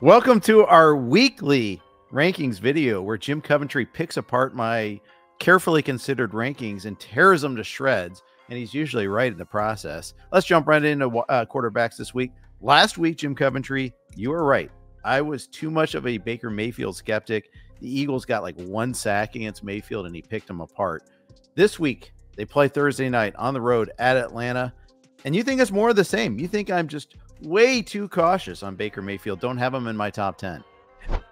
Welcome to our weekly rankings video where Jim Coventry picks apart my carefully considered rankings and tears them to shreds, and he's usually right in the process. Let's jump right into quarterbacks this week. Last week, Jim Coventry, you were right. I was too much of a Baker Mayfield skeptic. The Eagles got like one sack against Mayfield, and he picked them apart. This week, they play Thursday night on the road at Atlanta, and you think it's more of the same. You think I'm just way too cautious on Baker Mayfield. Don't have him in my top 10.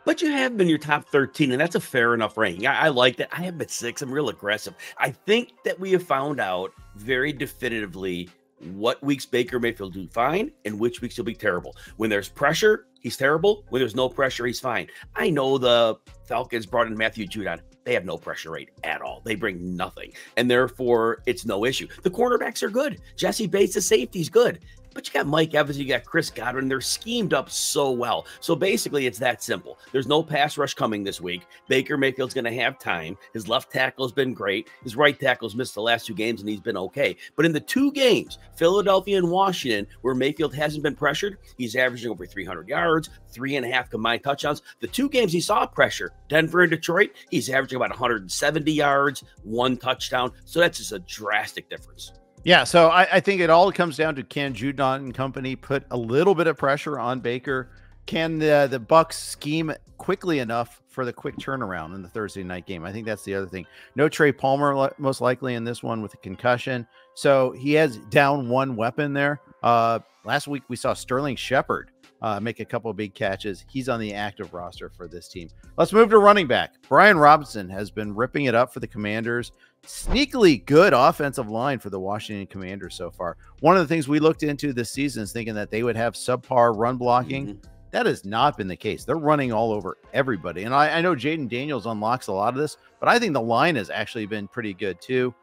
But you have been your top 13, and that's a fair enough ranking. I like that. I have been 6. I'm real aggressive. I think that we have found out very definitively what weeks Baker Mayfield will do fine and which weeks he'll be terrible. When there's pressure, he's terrible. When there's no pressure, he's fine. I know the Falcons brought in Matthew Judon. They have no pressure rate at all. They bring nothing, and therefore it's no issue. The cornerbacks are good. Jesse Bates, the safety's good. But you got Mike Evans, you got Chris Godwin. They're schemed up so well. So basically, it's that simple. There's no pass rush coming this week. Baker Mayfield's going to have time. His left tackle's been great. His right tackle's missed the last two games, and he's been okay. But in the two games, Philadelphia and Washington, where Mayfield hasn't been pressured, he's averaging over 300 yards, 3.5 combined touchdowns. The two games he saw pressure, Denver and Detroit, he's averaging about 170 yards, 1 touchdown. So that's just a drastic difference. Yeah, so I think it all comes down to, can Judon and company put a little bit of pressure on Baker? Can the Bucs scheme quickly enough for the quick turnaround in the Thursday night game? I think that's the other thing. No Trey Palmer, most likely, in this one with a concussion. So he has down one weapon there. Last week, we saw Sterling Shepard make a couple of big catches. He's on the active roster for this team. Let's move to running back. Brian Robinson has been ripping it up for the Commanders. Sneakily good offensive line for the Washington Commanders so far. One of the things we looked into this season is thinking that they would have subpar run blocking. That has not been the case. They're running all over everybody. And I know Jayden Daniels unlocks a lot of this, but I think the line has actually been pretty good too.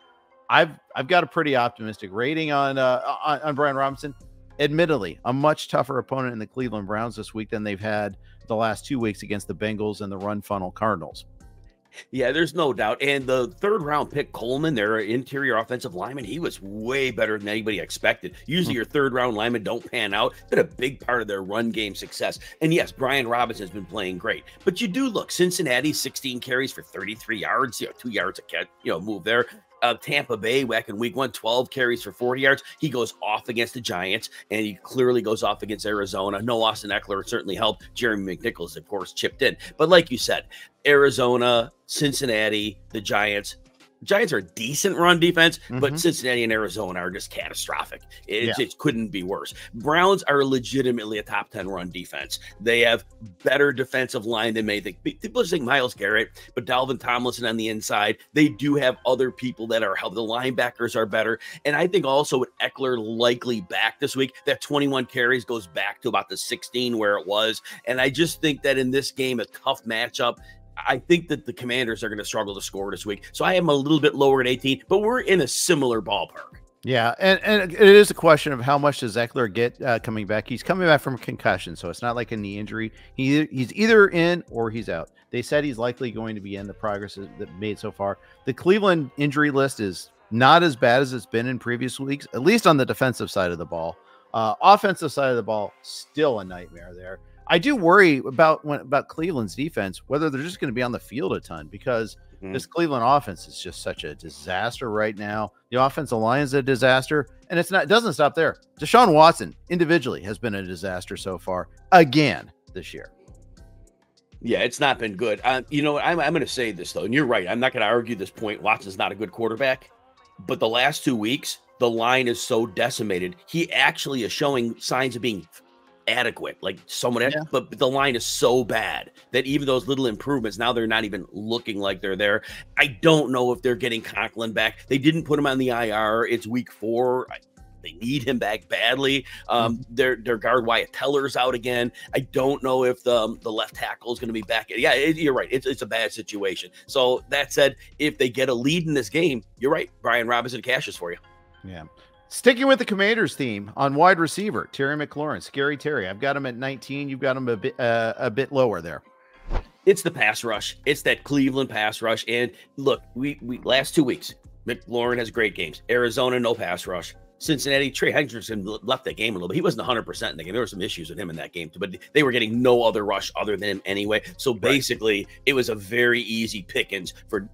I've got a pretty optimistic rating on Brian Robinson. Admittedly, a much tougher opponent in the Cleveland Browns this week than they've had the last 2 weeks against the Bengals and the run funnel Cardinals. Yeah, there's no doubt. And the third-round pick, Coleman, their interior offensive lineman, he was way better than anybody expected. Usually your third-round linemen don't pan out. It's been a big part of their run game success. And yes, Brian Robinson has been playing great. But you do look, Cincinnati, 16 carries for 33 yards, 2 yards a catch, move there. Tampa Bay, back in week 1, 12 carries for 40 yards. He goes off against the Giants, and he clearly goes off against Arizona. No Austin Eckler certainly helped. Jeremy McNichols, of course, chipped in. But like you said, Arizona, Cincinnati, the Giants. Giants are a decent run defense, but Cincinnati and Arizona are just catastrophic. It couldn't be worse. Browns are legitimately a top 10 run defense. They have better defensive line than many think. People just think Myles Garrett, but Dalvin Tomlinson on the inside. They do have other people that are helping. The linebackers are better. And I think also with Eckler likely back this week, that 21 carries goes back to about the 16 where it was. And I just think that in this game, a tough matchup, I think that the Commanders are going to struggle to score this week. So I am a little bit lower at 18, but we're in a similar ballpark. Yeah, and it is a question of how much does Eckler get coming back. He's coming back from a concussion, so it's not like a knee injury. He's either in or he's out. They said he's likely going to be in. The progress that made so far. The Cleveland injury list is not as bad as it's been in previous weeks, at least on the defensive side of the ball. Offensive side of the ball, still a nightmare there. I do worry about Cleveland's defense, whether they're just going to be on the field a ton, because this Cleveland offense is just such a disaster right now. The offensive line is a disaster, and it doesn't stop there. Deshaun Watson individually has been a disaster so far again this year. Yeah, it's not been good. You know, I'm going to say this, though, and you're right. I'm not going to argue this point. Watson's not a good quarterback, but the last 2 weeks, the line is so decimated. He actually is showing signs of being adequate, like someone else, but the line is so bad that even those little improvements, now they're not even looking like they're there. I don't know if they're getting Conklin back. They didn't put him on the IR. It's week 4. They need him back badly. Their guard Wyatt Teller's out again. I don't know if the left tackle is going to be back. Yeah, you're right. It's a bad situation. So that said, if they get a lead in this game, you're right, Brian Robinson cashes for you. Yeah. Sticking with the Commanders theme, on wide receiver, Terry McLaurin, Scary Terry. I've got him at 19. You've got him a bit lower there. It's the pass rush. It's that Cleveland pass rush. And look, we last 2 weeks, McLaurin has great games. Arizona, no pass rush. Cincinnati, Trey Hendrickson left that game a little bit. He wasn't 100% in the game. There were some issues with him in that game too, but they were getting no other rush other than him anyway. So basically, it was a very easy pickings for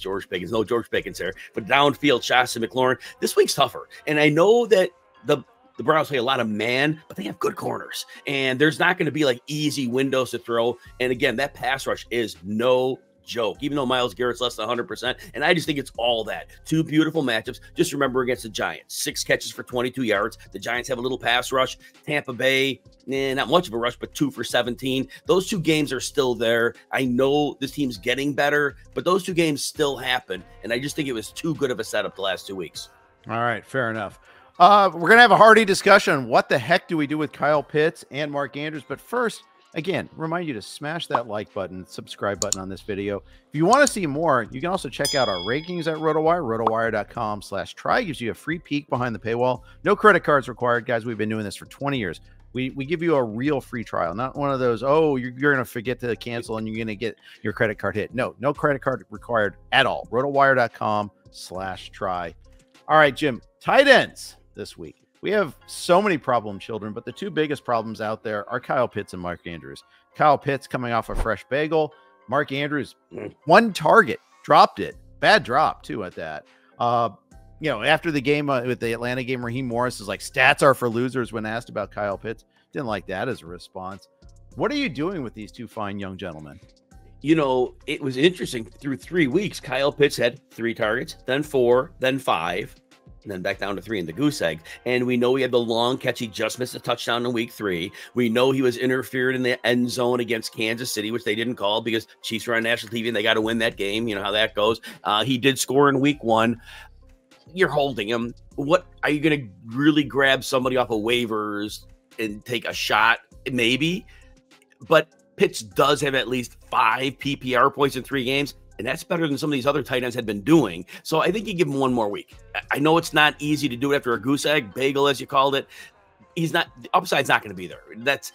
George Pickens. No George Pickens there, but downfield shots to McLaurin. This week's tougher, and I know that the Browns play a lot of man, but they have good corners, and there's not going to be like easy windows to throw. And again, that pass rush is no joke, even though Myles Garrett's less than 100%. And I just think it's all that. Two beautiful matchups. Just remember against the Giants, 6 catches for 22 yards. The Giants have a little pass rush. Tampa Bay, not much of a rush, but 2 for 17. Those two games are still there. I know this team's getting better, but those two games still happen. And I just think it was too good of a setup the last 2 weeks. All right, fair enough. We're going to have a hearty discussion on what the heck do we do with Kyle Pitts and Mark Andrews. But first, again, remind you to smash that like button, subscribe button on this video. If you want to see more, you can also check out our rankings at RotoWire, rotowire.com/try. Gives you a free peek behind the paywall. No credit cards required, guys. We've been doing this for 20 years. We give you a real free trial, not one of those, oh, you're going to forget to cancel and you're going to get your credit card hit. No, no credit card required at all. rotowire.com/try. All right, Jim, tight ends this week. We have so many problem children, but the two biggest problems out there are Kyle Pitts and Mark Andrews. Kyle Pitts coming off a fresh bagel. Mark Andrews, 1 target, dropped it. Bad drop, too, at that. You know, after the game with the Atlanta game, Raheem Morris is like, stats are for losers when asked about Kyle Pitts. Didn't like that as a response. What are you doing with these two fine young gentlemen? You know, it was interesting. Through 3 weeks, Kyle Pitts had 3 targets, then 4, then 5. And then back down to 3 in the goose egg. And we know he had the long catch. He just missed a touchdown in week 3. We know he was interfered in the end zone against Kansas City, which they didn't call because Chiefs were on national TV and they got to win that game. You know how that goes. He did score in week 1. You're holding him. What are you going to really grab somebody off of waivers and take a shot? Maybe. But Pitts does have at least 5 PPR points in 3 games. And that's better than some of these other tight ends had been doing. So I think you give him 1 more week. I know it's not easy to do it after a goose egg bagel, as you called it. He's not, the upside's not going to be there. That's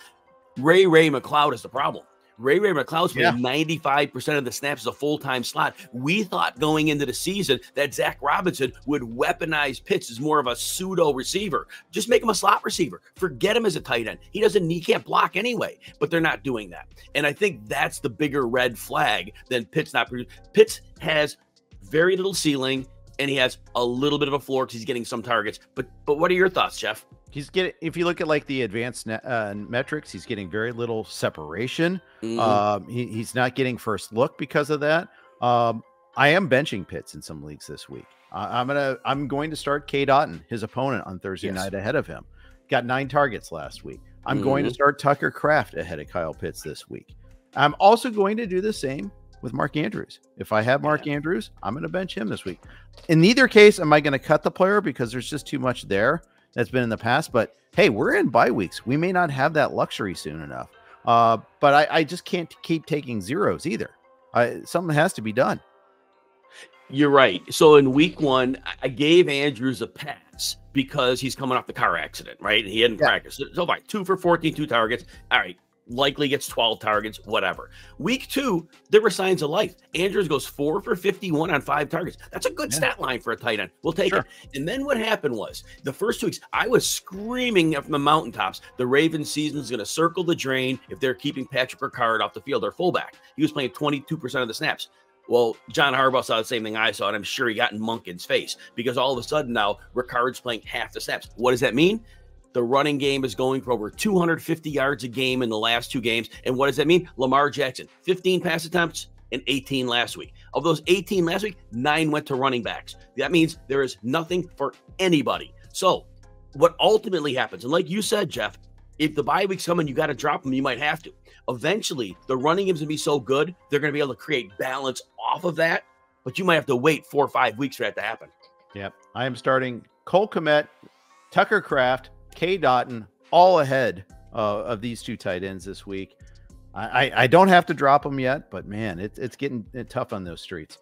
Ray-Ray McCloud is the problem. Ray-Ray McCloud's playing 95% of the snaps as a full-time slot. We thought going into the season that Zach Robinson would weaponize Pitts as more of a pseudo receiver. Just make him a slot receiver. Forget him as a tight end. He doesn't. He can't block anyway. But they're not doing that. And I think that's the bigger red flag than Pitts not producing. Pitts has very little ceiling, and he has a little bit of a floor because he's getting some targets. But what are your thoughts, Jeff? He's getting, if you look at like the advanced metrics, he's getting very little separation. He's not getting first look because of that. I am benching Pitts in some leagues this week. I'm going to start Cade Otton, his opponent on Thursday night ahead of him. Got 9 targets last week. I'm going to start Tucker Kraft ahead of Kyle Pitts this week. I'm also going to do the same with Mark Andrews. If I have Mark Andrews, I'm going to bench him this week. In neither case, am I going to cut the player because there's just too much there that's been in the past. But hey, we're in bye weeks. We may not have that luxury soon enough. But I just can't keep taking zeros either. Something has to be done. You're right. So in week 1, I gave Andrews a pass because he's coming off the car accident, right? And he hadn't practiced. So fine, 2 for 14, 2 targets. All right. Likely gets 12 targets, whatever. Week 2, there were signs of life. Andrews goes 4 for 51 on 5 targets. That's a good stat line for a tight end. We'll take it. And then what happened was the first 2 weeks, I was screaming from the mountaintops. The Ravens season is going to circle the drain if they're keeping Patrick Ricard off the field, their fullback. He was playing 22% of the snaps. Well, John Harbaugh saw the same thing I saw, and I'm sure he got in Munkin's face because all of a sudden now Ricard's playing half the snaps. What does that mean? The running game is going for over 250 yards a game in the last 2 games. And what does that mean? Lamar Jackson, 15 pass attempts and 18 last week. Of those 18 last week, 9 went to running backs. That means there is nothing for anybody. So what ultimately happens, and like you said, Jeff, if the bye week's coming, you got to drop them. You might have to. Eventually, the running game's going to be so good, they're going to be able to create balance off of that. But you might have to wait 4 or 5 weeks for that to happen. Yep. I am starting Cole Komet, Tucker Kraft, Cade Otton, all ahead of these 2 tight ends this week. I don't have to drop them yet, but man, it's getting tough on those streets.